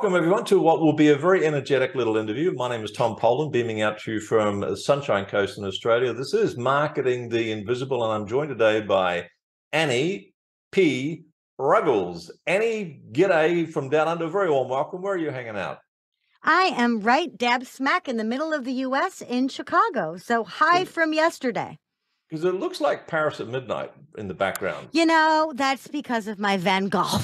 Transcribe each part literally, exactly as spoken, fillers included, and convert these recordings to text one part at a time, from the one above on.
Welcome, everyone, to what will be a very energetic little interview. My name is Tom Poland, beaming out to you from the Sunshine Coast in Australia. This is Marketing the Invisible, and I'm joined today by Annie P. Ruggles. Annie, g'day from down under. Very warm welcome. Where are you hanging out? I am right dab smack in the middle of the U S in Chicago, so hi from yesterday. Because it looks like Paris at midnight in the background. You know, that's because of my Van Gogh.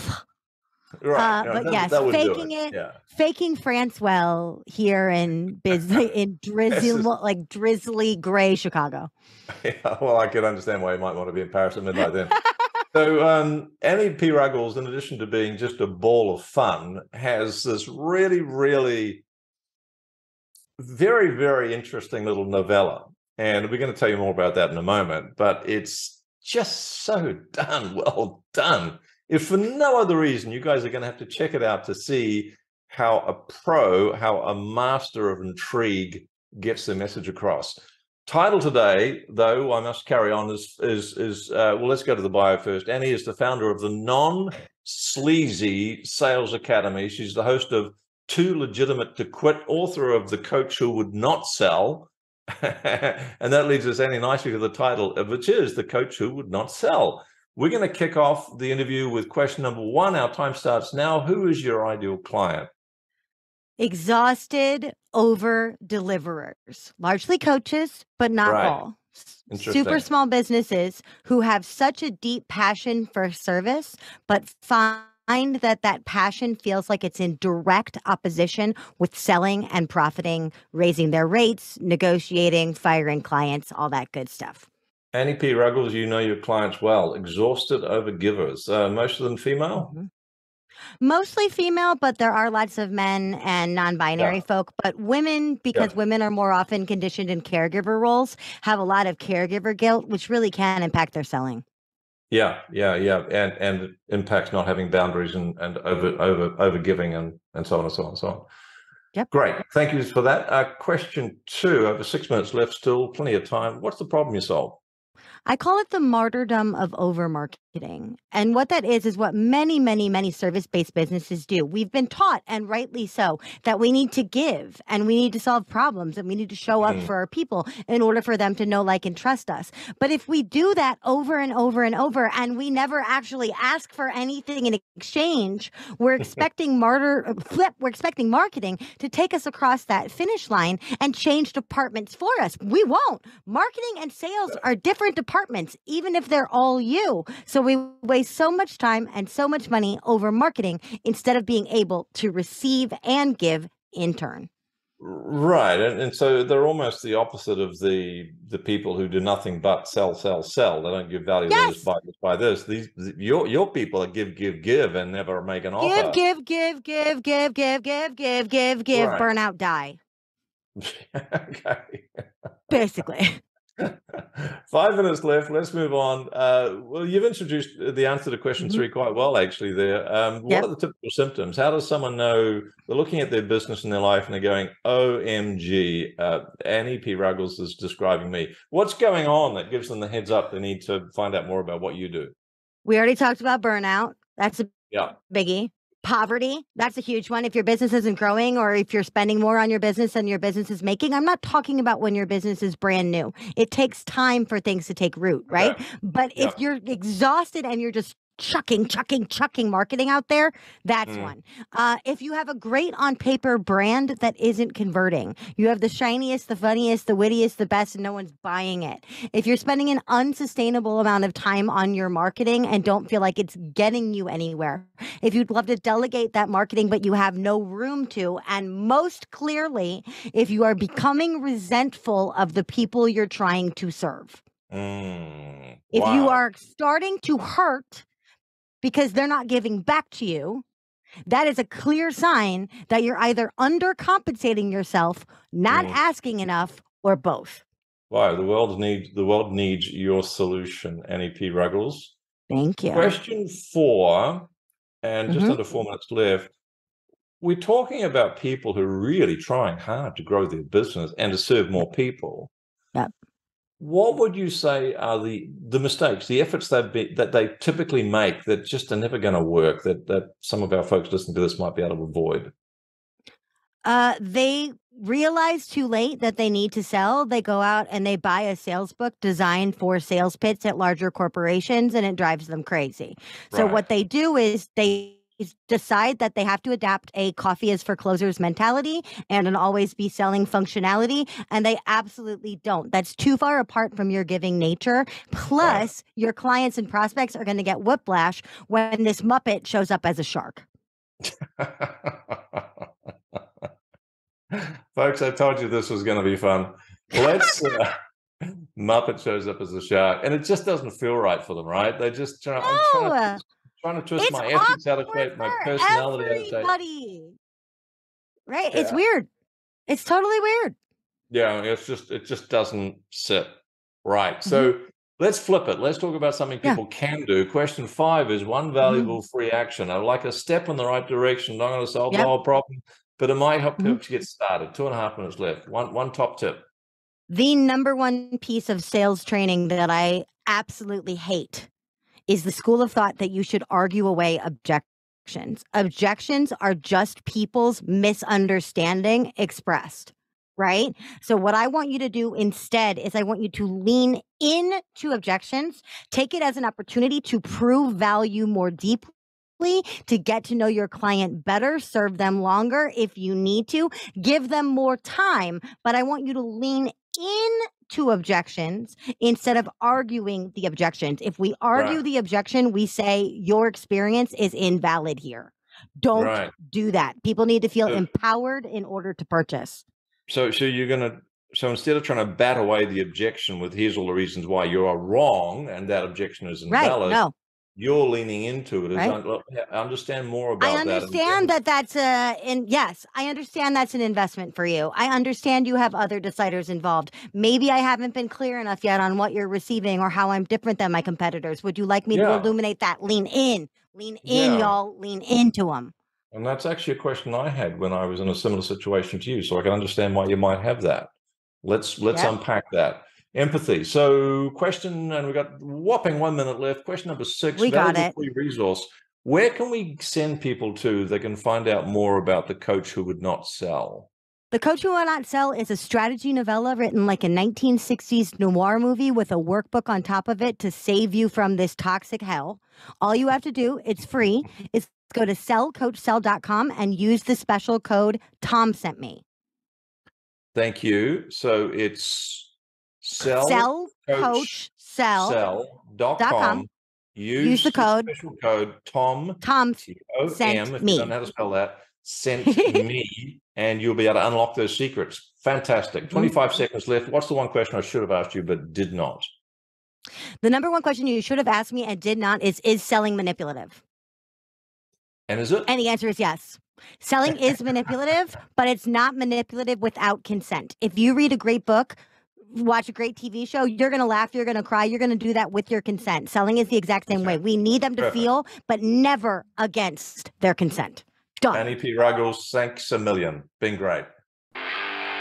Right. Uh, no, but that, yes, that faking it, it yeah. faking France well here in busy, in drizzle, is... like drizzly gray Chicago. Yeah, well, I can understand why you might want to be in Paris at midnight then. So um, Annie P. Ruggles, in addition to being just a ball of fun, has this really, really very, very interesting little novella. And we're going to tell you more about that in a moment. But it's just so done, well done. If for no other reason, you guys are going to have to check it out to see how a pro, how a master of intrigue gets the message across. Title today, though, I must carry on, is, is, is uh, well, let's go to the bio first. Annie is the founder of the Non-Sleazy Sales Academy. She's the host of Too Legitimate to Quit, author of The Coach Who Would Not Sell. And that leads us, Annie, nicely to the title, which is The Coach Who Would Not Sell. We're going to kick off the interview with question number one. Our time starts now. Who is your ideal client? Exhausted over deliverers, largely coaches, but not right. all. Super small businesses who have such a deep passion for service, but find that that passion feels like it's in direct opposition with selling and profiting, raising their rates, negotiating, firing clients, all that good stuff. Annie P. Ruggles, you know your clients well. Exhausted over givers. Uh, most of them female? Mm-hmm. Mostly female, but there are lots of men and non-binary yeah. folk. But women, because yeah. women are more often conditioned in caregiver roles, have a lot of caregiver guilt, which really can impact their selling. Yeah, yeah, yeah. And and impacts not having boundaries and, and over, over, over giving and, and so on and so on and so on. Yep. Great. Thank you for that. Uh, question two, over six minutes left still, plenty of time. What's the problem you solve? I call it the martyrdom of over-marketing. And what that is, is what many, many, many service-based businesses do. We've been taught, and rightly so, that we need to give and we need to solve problems and we need to show up for our people in order for them to know, like, and trust us. But if we do that over and over and over and we never actually ask for anything in exchange, we're expecting martyr flip, we're expecting marketing to take us across that finish line and change departments for us. We won't. Marketing and sales are different departments. Apartments, even if they're all you. So we waste so much time and so much money over marketing instead of being able to receive and give in turn. Right. And, and so they're almost the opposite of the the people who do nothing but sell, sell, sell. They don't give value. Yes. They just buy, just buy this. These your your people are give, give, give and never make an give, offer. Give, give, give, give, give, give, give, give, give, right. Burn out, die. Okay. Basically. Five minutes left. Let's move on. Uh, well, you've introduced the answer to question mm-hmm. three quite well, actually, there. Um, what yep. are the typical symptoms? How does someone know they're looking at their business and their life and they're going, O M G, uh, Annie P. Ruggles is describing me. What's going on that gives them the heads up? They need to find out more about what you do. We already talked about burnout. That's a yeah. biggie. Poverty, that's a huge one. If your business isn't growing or if you're spending more on your business than your business is making, I'm not talking about when your business is brand new. It takes time for things to take root, right? Okay. But yeah. if you're exhausted and you're just chucking, chucking, chucking marketing out there, that's mm. one. Uh, if you have a great on paper brand that isn't converting, you have the shiniest, the funniest, the wittiest, the best, and no one's buying it. If you're spending an unsustainable amount of time on your marketing and don't feel like it's getting you anywhere, if you'd love to delegate that marketing, but you have no room to, and most clearly, if you are becoming resentful of the people you're trying to serve. Mm. If wow. you are starting to hurt because they're not giving back to you, that is a clear sign that you're either undercompensating yourself, not mm. asking enough, or both. Wow, the world needs the world needs your solution, Annie P. Ruggles. Thank you. Question four, and just mm-hmm. under four minutes left. We're talking about people who are really trying hard to grow their business and to serve more people. Yep. What would you say are the the mistakes, the efforts they've been, that they typically make that just are never going to work, that that some of our folks listening to this might be able to avoid? Uh, they realize too late that they need to sell. They go out and they buy a sales book designed for sales pitch at larger corporations, and it drives them crazy. Right. So what they do is they decide that they have to adapt a coffee is for closers mentality and an always be selling functionality, and they absolutely don't. That's too far apart from your giving nature. Plus, right. your clients and prospects are going to get whiplash when this Muppet shows up as a shark. Folks, I told you this was going to be fun. Let's uh, Muppet shows up as a shark, and it just doesn't feel right for them, right? They just try, no. I'm trying, to, trying to twist it's my ethics out of shape, my personality everybody. out of shape. Right? Yeah. It's weird. It's totally weird. Yeah, it's just it just doesn't sit right. Mm-hmm. So let's flip it. Let's talk about something people yeah. can do. Question five is one valuable mm-hmm. free action. I like a step in the right direction. Not going to solve yep. the whole problem, but it might help people to get started. Two and a half minutes left. One one top tip. The number one piece of sales training that I absolutely hate is the school of thought that you should argue away objections. Objections are just people's misunderstanding expressed, right? So what I want you to do instead is I want you to lean into objections, take it as an opportunity to prove value more deeply, to get to know your client better, serve them longer if you need to, give them more time. But I want you to lean into objections instead of arguing the objections. If we argue right. the objection, we say your experience is invalid here. Don't right. do that. People need to feel so, empowered in order to purchase. So, so you're going to, so instead of trying to bat away the objection with here's all the reasons why you are wrong and that objection is invalid. Right, no. You're leaning into it. Right? I understand more about that. I understand that, that that's a, and yes, I understand that's an investment for you. I understand you have other deciders involved. Maybe I haven't been clear enough yet on what you're receiving or how I'm different than my competitors. Would you like me yeah. to illuminate that? Lean in, lean in, yeah. y'all, lean into them. And that's actually a question I had when I was in a similar situation to you. So I can understand why you might have that. Let's, let's yeah. unpack that. Empathy. So question, and we've got whopping one minute left. Question number six, we got it. Free resource. Where can we send people to that can find out more about The Coach Who Would Not Sell? The Coach Who Would Not Sell is a strategy novella written like a nineteen sixties noir movie with a workbook on top of it to save you from this toxic hell. All you have to do, it's free, is go to sell coach sell dot com and use the special code TOMSENTME. Thank you. So it's Sell, sell coach, coach sell, sell dot com. Use, use the code, the special code Tom, Tom T O M, if you don't know how to spell that, sent me, and you'll be able to unlock those secrets. Fantastic. twenty-five mm-hmm. seconds left. What's the one question I should have asked you but did not? The number one question you should have asked me and did not is, is selling manipulative? And is it? And the answer is yes. Selling is manipulative, but it's not manipulative without consent. If you read a great book, watch a great T V show, you're going to laugh, you're going to cry, you're going to do that with your consent. Selling is the exact same way. We need them to Perfect. feel, but never against their consent. Done. Annie P. Ruggles, thanks a million. Been great.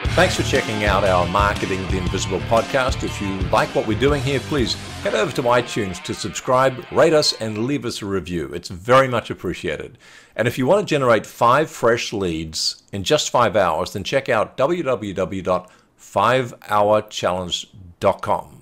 Thanks for checking out our Marketing the Invisible podcast. If you like what we're doing here, please head over to iTunes to subscribe, rate us, and leave us a review. It's very much appreciated. And if you want to generate five fresh leads in just five hours, then check out w w w dot five hour challenge dot com.